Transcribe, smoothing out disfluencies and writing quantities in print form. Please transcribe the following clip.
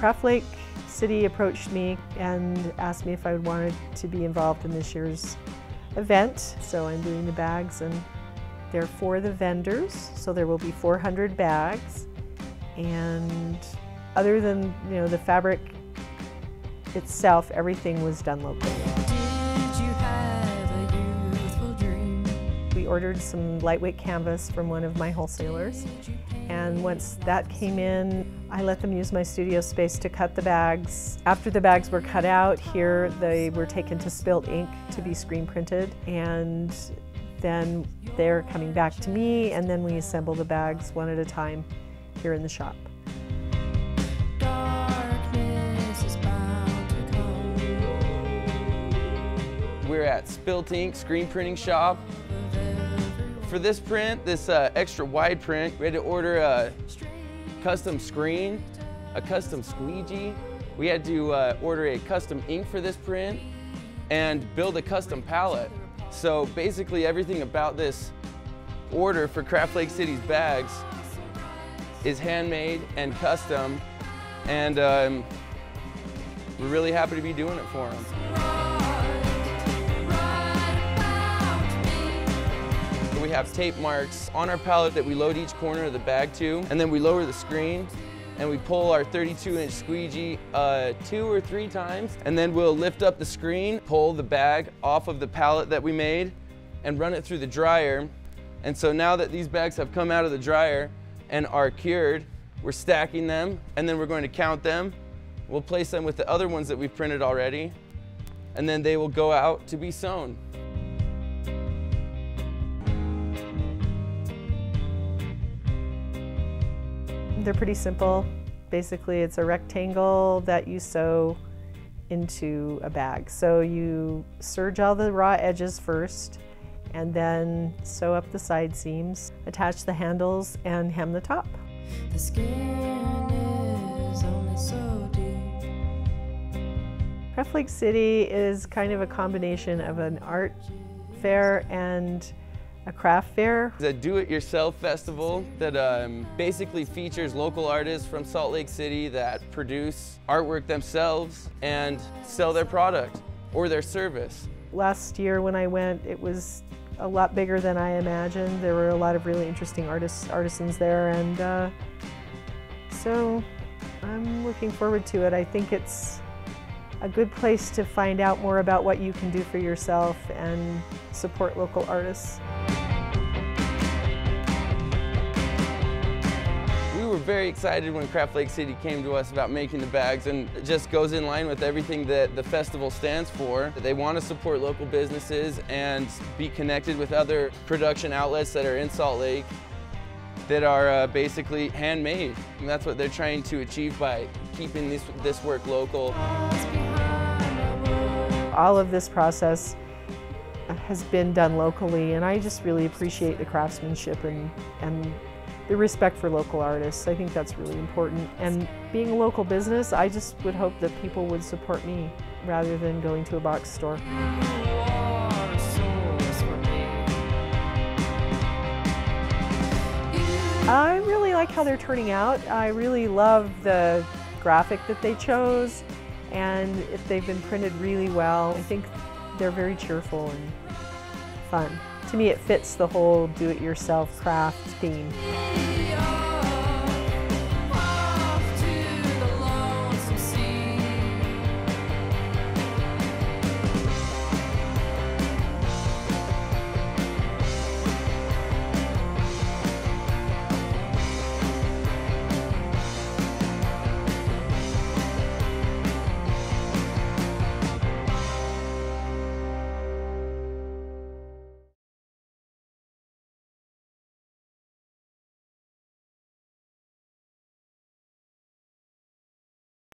Craft Lake City approached me and asked me if I wanted to be involved in this year's event. So I'm doing the bags, and they're for the vendors. So there will be 400 bags. And other than, you know, the fabric itself, everything was done locally. We ordered some lightweight canvas from one of my wholesalers, and once that came in, I let them use my studio space to cut the bags. After the bags were cut out here, they were taken to Spilt Ink to be screen printed, and then they're coming back to me, and then we assemble the bags one at a time here in the shop. We're at Spilt Ink Screen Printing Shop. For this print, this extra wide print, we had to order a custom screen, a custom squeegee. We had to order a custom ink for this print and build a custom palette. So basically everything about this order for Craft Lake City's bags is handmade and custom, and we're really happy to be doing it for them. We have tape marks on our palette that we load each corner of the bag to, and then we lower the screen and we pull our 32-inch squeegee 2 or 3 times, and then we'll lift up the screen, pull the bag off of the palette that we made, and run it through the dryer. And so now that these bags have come out of the dryer and are cured, we're stacking them, and then we're going to count them. We'll place them with the other ones that we've printed already, and then they will go out to be sewn. They're pretty simple. Basically, it's a rectangle that you sew into a bag. So you serge all the raw edges first, and then sew up the side seams, attach the handles, and hem the top. The skin is only so deep. Craft Lake City is kind of a combination of an art fair and a craft fair. It's a do-it-yourself festival that basically features local artists from Salt Lake City that produce artwork themselves and sell their product or their service. Last year when I went, it was a lot bigger than I imagined. There were a lot of really interesting artisans there, and so I'm looking forward to it. I think it's a good place to find out more about what you can do for yourself and support local artists. We were very excited when Craft Lake City came to us about making the bags, and it just goes in line with everything that the festival stands for. They want to support local businesses and be connected with other production outlets that are in Salt Lake that are basically handmade. And that's what they're trying to achieve by keeping this work local. All of this process has been done locally, and I just really appreciate the craftsmanship and the respect for local artists. I think that's really important. And being a local business, I just would hope that people would support me rather than going to a box store. I really like how they're turning out. I really love the graphic that they chose, and they've been printed really well. I think they're very cheerful and fun. To me, it fits the whole do-it-yourself craft theme.